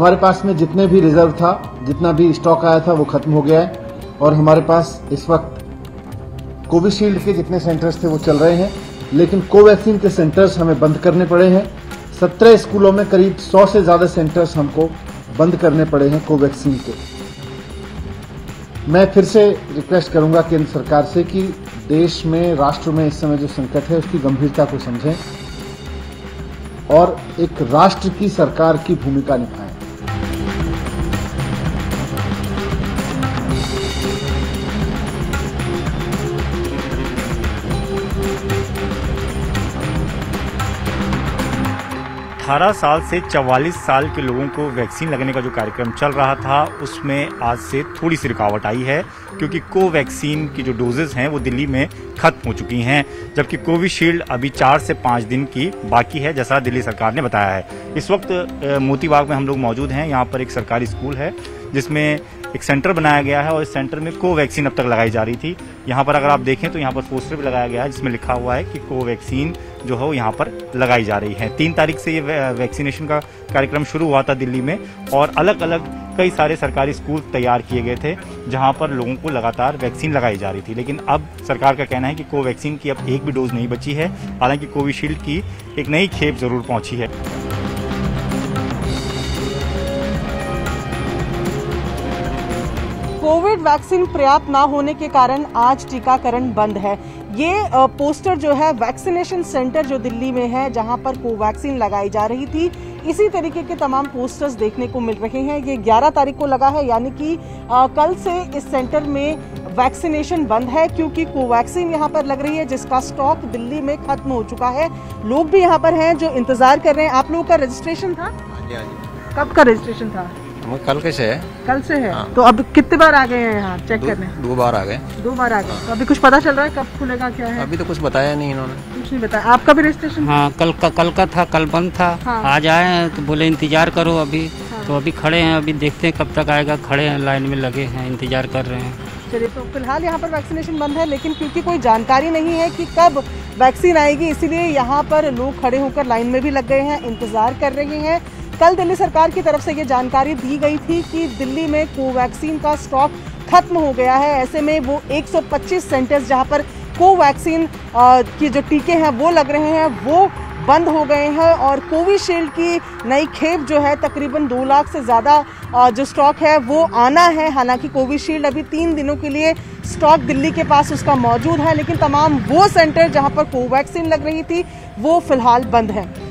हमारे पास में जितने भी रिजर्व था, जितना भी स्टॉक आया था वो खत्म हो गया है और हमारे पास इस वक्त कोविशील्ड के जितने सेंटर्स थे वो चल रहे हैं, लेकिन कोवैक्सीन के सेंटर्स हमें बंद करने पड़े हैं। 17 स्कूलों में करीब 100 से ज़्यादा सेंटर्स हमको बंद करने पड़े हैं कोवैक्सीन के। मैं फिर से रिक्वेस्ट करूंगा केंद्र सरकार से कि देश में, राष्ट्र में इस समय जो संकट है उसकी गंभीरता को समझें और एक राष्ट्र की सरकार की भूमिका निभाएं। अठारह साल से 44 साल के लोगों को वैक्सीन लगने का जो कार्यक्रम चल रहा था उसमें आज से थोड़ी सी रुकावट आई है, क्योंकि कोवैक्सीन की जो डोजेज हैं वो दिल्ली में खत्म हो चुकी हैं, जबकि कोविशील्ड अभी 4 से 5 दिन की बाकी है, जैसा दिल्ली सरकार ने बताया है। इस वक्त मोतीबाग में हम लोग मौजूद हैं। यहाँ पर एक सरकारी स्कूल है जिसमें एक सेंटर बनाया गया है और इस सेंटर में कोवैक्सीन अब तक लगाई जा रही थी। यहाँ पर अगर आप देखें तो यहाँ पर पोस्टर भी लगाया गया है जिसमें लिखा हुआ है कि कोवैक्सीन जो है यहाँ पर लगाई जा रही है। 3 तारीख से ये वैक्सीनेशन का कार्यक्रम शुरू हुआ था दिल्ली में और अलग अलग कई सारे सरकारी स्कूल तैयार किए गए थे जहाँ पर लोगों को लगातार वैक्सीन लगाई जा रही थी, लेकिन अब सरकार का कहना है कि कोवैक्सीन की अब एक भी डोज नहीं बची है, हालांकि कोविशील्ड की एक नई खेप जरूर पहुँची है। कोविड वैक्सीन पर्याप्त ना होने के कारण आज टीकाकरण बंद है। ये पोस्टर जो है वैक्सीनेशन सेंटर जो दिल्ली में है जहां पर कोवैक्सीन लगाई जा रही थी, इसी तरीके के तमाम पोस्टर्स देखने को मिल रहे हैं। ये 11 तारीख को लगा है, यानी कि कल से इस सेंटर में वैक्सीनेशन बंद है, क्योंकि कोवैक्सीन यहाँ पर लग रही है जिसका स्टॉक दिल्ली में खत्म हो चुका है। लोग भी यहाँ पर हैं जो इंतजार कर रहे हैं। आप लोगों का रजिस्ट्रेशन था? कब का रजिस्ट्रेशन था? कल कैसे है? कल से है। तो अब कितने बार आ गए हैं यहाँ चेक करने? 2 बार आ गए। 2 बार आ गए। तो अभी कुछ पता चल रहा है कब खुलेगा, क्या है? अभी तो कुछ बताया नहीं इन्होंने। कुछ नहीं बताया। आपका भी रजिस्ट्रेशन? हाँ, कल का था, कल बंद था। हाँ। आज आए हैं तो बोले इंतजार करो अभी। हाँ। तो अभी खड़े हैं, अभी देखते हैं कब तक आएगा। खड़े हैं, लाइन में लगे हैं, इंतजार कर रहे हैं। चलिए, तो फिलहाल यहाँ पर वैक्सीनेशन बंद है, लेकिन क्योंकि कोई जानकारी नहीं है कि कब वैक्सीन आएगी, इसीलिए यहाँ पर लोग खड़े होकर लाइन में भी लग गए हैं, इंतजार कर रहे हैं। कल दिल्ली सरकार की तरफ से ये जानकारी दी गई थी कि दिल्ली में कोवैक्सीन का स्टॉक खत्म हो गया है, ऐसे में वो 125 सेंटर्स जहां पर कोवैक्सीन की जो टीके हैं वो लग रहे हैं वो बंद हो गए हैं और कोविशील्ड की नई खेप जो है तकरीबन 2 लाख से ज़्यादा जो स्टॉक है वो आना है। हालांकि कोविशील्ड अभी 3 दिनों के लिए स्टॉक दिल्ली के पास उसका मौजूद है, लेकिन तमाम वो सेंटर जहाँ पर कोवैक्सीन लग रही थी वो फिलहाल बंद है।